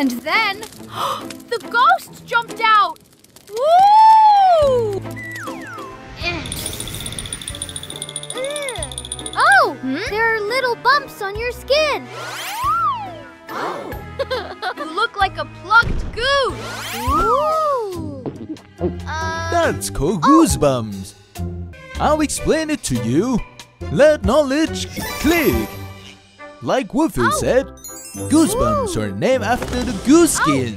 And then the ghost jumped out! Woo! Oh! There are little bumps on your skin! Oh. You look like a plucked goose! Ooh! That's called goosebumps! I'll explain it to you! Let knowledge click! Like Wolfoo said, goosebumps are named after the goose skin,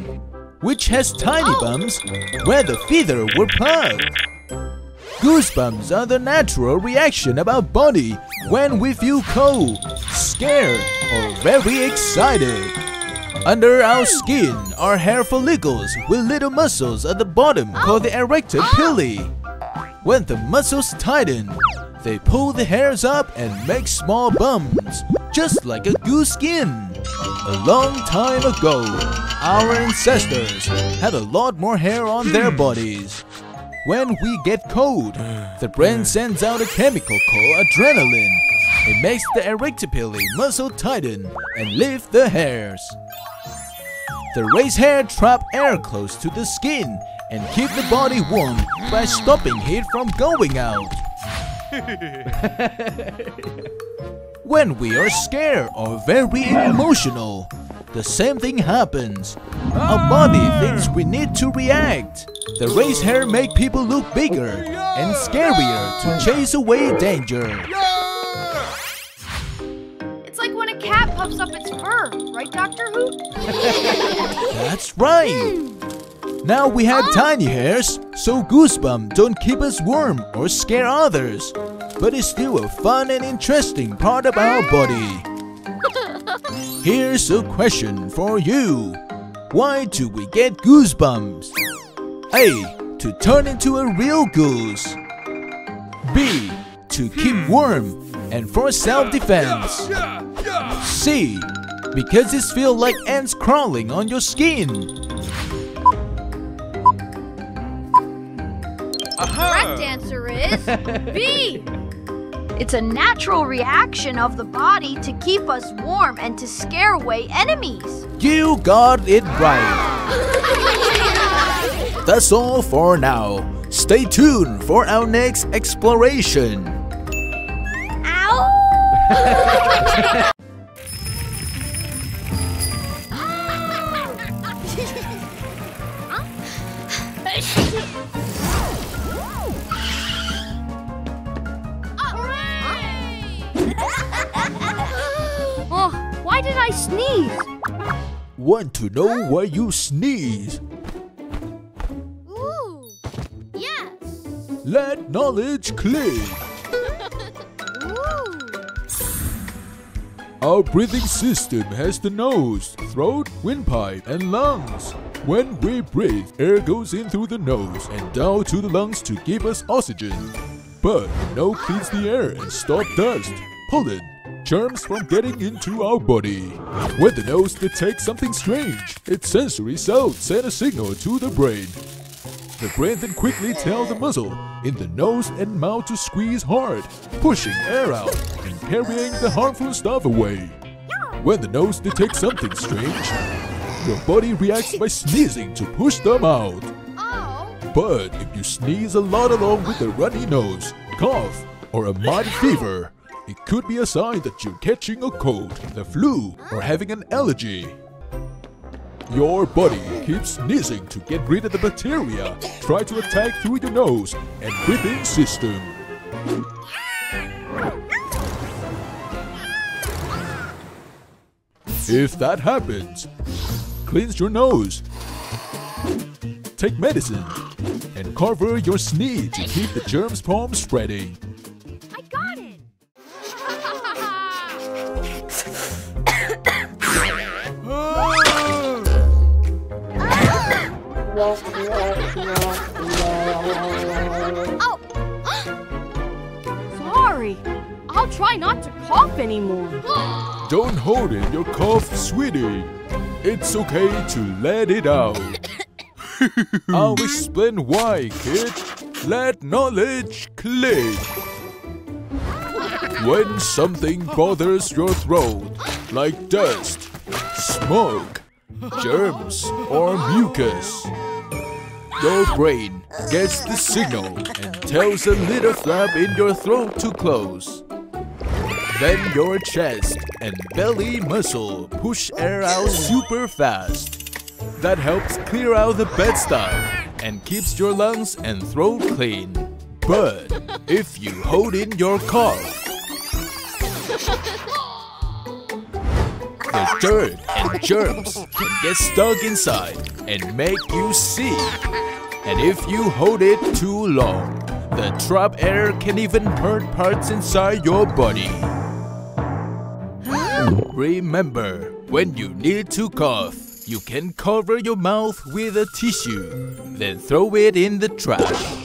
which has tiny bumps where the feathers were plucked. Goosebumps are the natural reaction of our body when we feel cold, scared, or very excited. Under our skin are hair follicles with little muscles at the bottom called the erector pili. When the muscles tighten, they pull the hairs up and make small bumps, just like a goose skin. A long time ago, our ancestors had a lot more hair on their bodies. When we get cold, the brain sends out a chemical called adrenaline. It makes the erector pili muscle tighten and lift the hairs. The raised hair trap air close to the skin and keep the body warm by stopping heat from going out. When we are scared or very emotional, the same thing happens. Our body thinks we need to react. The raised hair make people look bigger and scarier to chase away danger. It's like when a cat puffs up its fur, right, Dr. Hoot? That's right. Now we have tiny hairs, so goosebumps don't keep us warm or scare others. But it's still a fun and interesting part of our body. Here's a question for you. Why do we get goosebumps? A. To turn into a real goose. B. To keep warm and for self-defense. C. Because it feels like ants crawling on your skin. The correct answer is B. It's a natural reaction of the body to keep us warm and to scare away enemies. You got it right. That's all for now. Stay tuned for our next exploration. Ow! Why did I sneeze? Want to know why you sneeze? Ooh, yes. Let knowledge click. Our breathing system has the nose, throat, windpipe, and lungs. When we breathe, air goes in through the nose and down to the lungs to give us oxygen. But the nose cleans the air and stops dust, pollen, germs from getting into our body. When the nose detects something strange, its sensory cells send a signal to the brain. The brain then quickly tells the muscle in the nose and mouth to squeeze hard, pushing air out and carrying the harmful stuff away. When the nose detects something strange, your body reacts by sneezing to push them out. But if you sneeze a lot along with a runny nose, cough, or a mild fever, it could be a sign that you're catching a cold, the flu, or having an allergy. Your body keeps sneezing to get rid of the bacteria, try to attack through your nose and breathing system. If that happens, cleanse your nose, take medicine, and cover your sneeze to keep the germs from spreading. Sorry, I'll try not to cough anymore. Don't hold in your cough, sweetie. It's okay to let it out. I'll explain why, kid. Let knowledge click. When something bothers your throat, like dust, smoke, germs, or mucus. Your brain gets the signal and tells the little flap in your throat to close. Then your chest and belly muscle push air out super fast. That helps clear out the bad stuff and keeps your lungs and throat clean. But if you hold in your cough, the dirt and germs can get stuck inside and make you sick. And if you hold it too long, the trapped air can even hurt parts inside your body. Remember, when you need to cough, you can cover your mouth with a tissue, then throw it in the trash.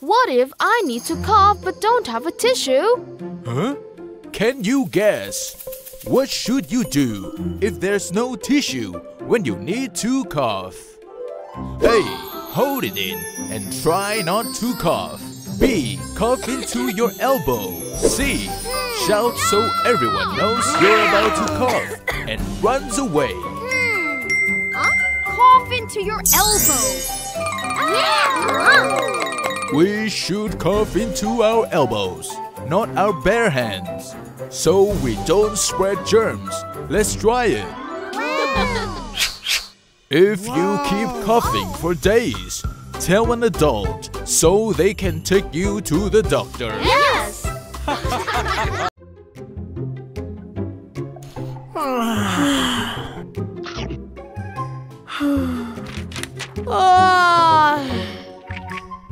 What if I need to cough but don't have a tissue? Huh? Can you guess? What should you do if there's no tissue when you need to cough? A. Hold it in and try not to cough. B. Cough into your elbow. C. Shout so everyone knows you're about to cough and runs away. Cough into your elbow. We should cough into our elbows, not our bare hands, so we don't spread germs. Let's try it. If you keep coughing for days, tell an adult so they can take you to the doctor. Yes!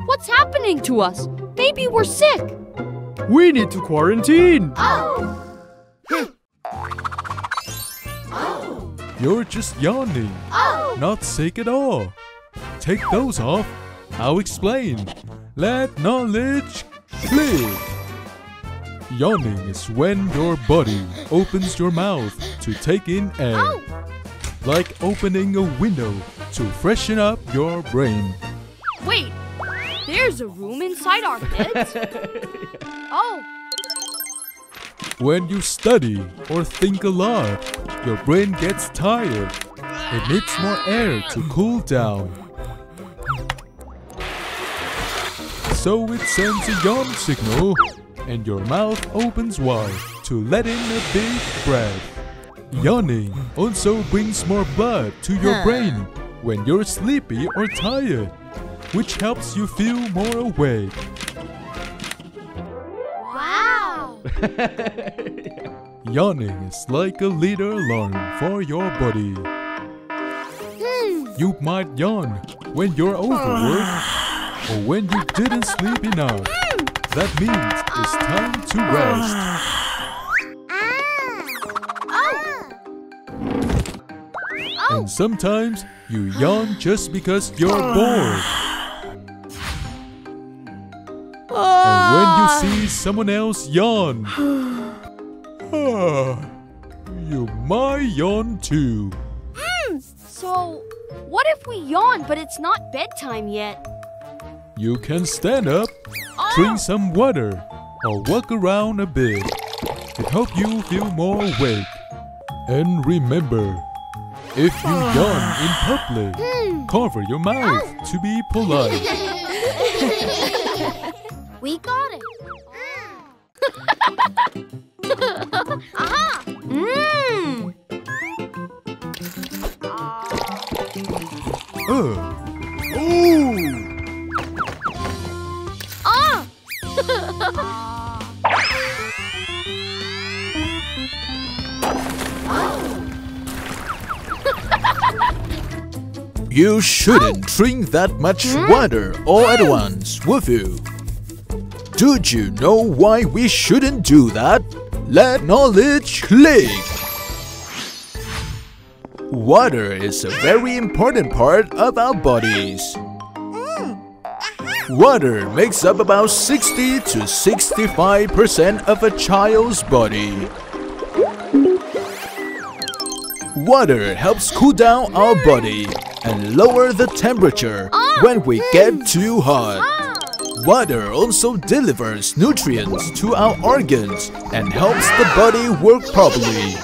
What's happening to us? Maybe we're sick. We need to quarantine. You're just yawning. Not sick at all. Take those off. I'll explain. Let knowledge live. Yawning is when your body opens your mouth to take in air. Like opening a window to freshen up your brain. Wait, there's a room inside our heads? When you study or think a lot, your brain gets tired. It needs more air to cool down. So it sends a yawn signal, and your mouth opens wide to let in a big breath. Yawning also brings more blood to your brain when you're sleepy or tired, which helps you feel more awake. Wow! Yawning is like a little alarm for your body. You might yawn when you're overworked or when you didn't sleep enough. That means it's time to rest. And sometimes you yawn just because you're bored. And when you see someone else yawn, you might yawn too. So, what if we yawn but it's not bedtime yet? You can stand up, drink some water, or walk around a bit. It helps you feel more awake. And remember, if you yawn in public, cover your mouth to be polite. We got it. You shouldn't drink that much water all at once, Wolfoo. Did you know why we shouldn't do that? Let knowledge live. Water is a very important part of our bodies. Water makes up about 60 to 65% of a child's body. Water helps cool down our body and lower the temperature when we get too hot. Water also delivers nutrients to our organs and helps the body work properly.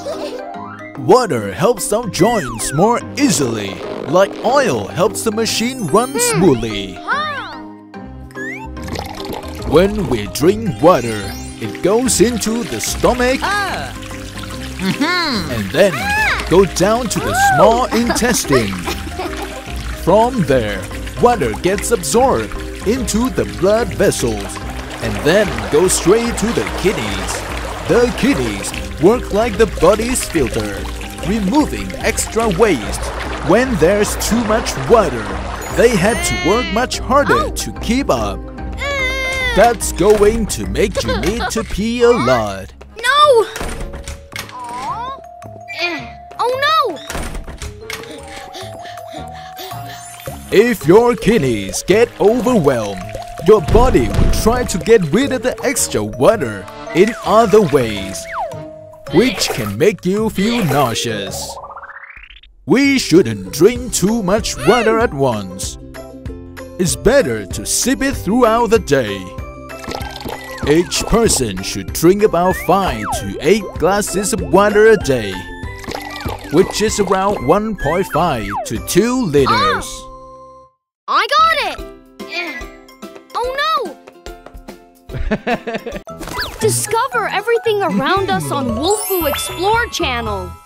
Water helps some joints more easily, like oil helps the machine run smoothly. When we drink water, it goes into the stomach and then go down to the small intestine. From there, water gets absorbed into the blood vessels and then goes straight to the kidneys. The kidneys work like the body's filter, removing extra waste. When there's too much water, they had to work much harder to keep up. That's going to make you need to pee a lot. No! Oh no! If your kidneys get overwhelmed, your body will try to get rid of the extra water in other ways, which can make you feel nauseous. We shouldn't drink too much water at once. It's better to sip it throughout the day. Each person should drink about 5 to 8 glasses of water a day, which is around 1.5 to 2 liters. Oh, I got it! Oh no! Discover everything around us on Wolfoo Explore channel.